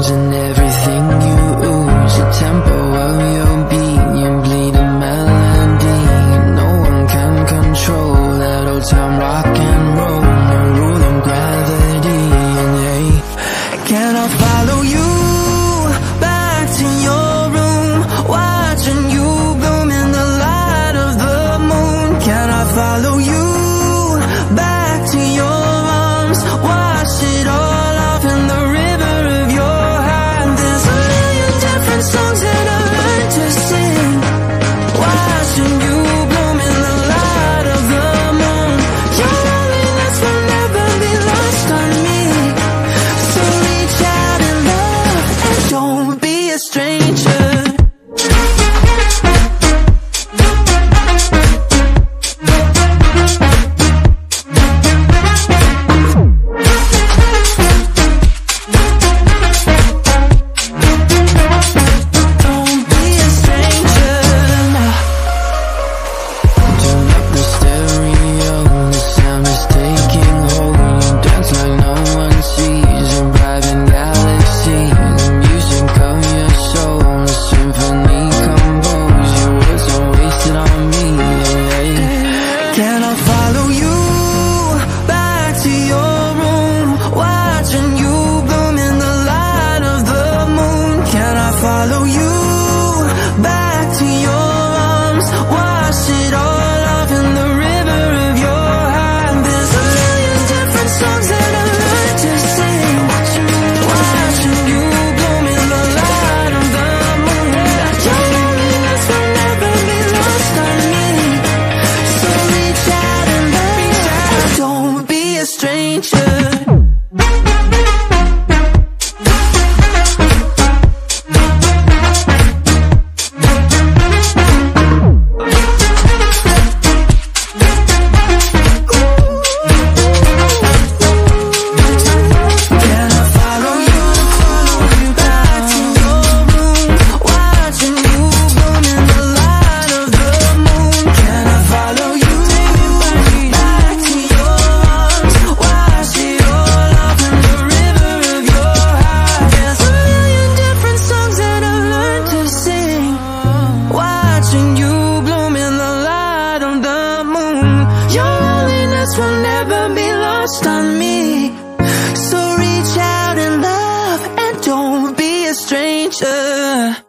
bones and everything you ooze, the tempo of your beat, you bleed a melody. No one can control that old time rock and roll, no rule of gravity. And hey, can I follow you back to your room, watching you bloom in the light of the moon? Can I follow you back to your arms, watch it all? Follow you back to your arms, wash it all off in the river of your heart. There's a million different songs that I learned to sing, watching you bloom in the light of the moon. Your loneliness will never be lost on me, so reach out and love. Don't be a stranger. Will never be lost on me, so reach out in love and don't be a stranger.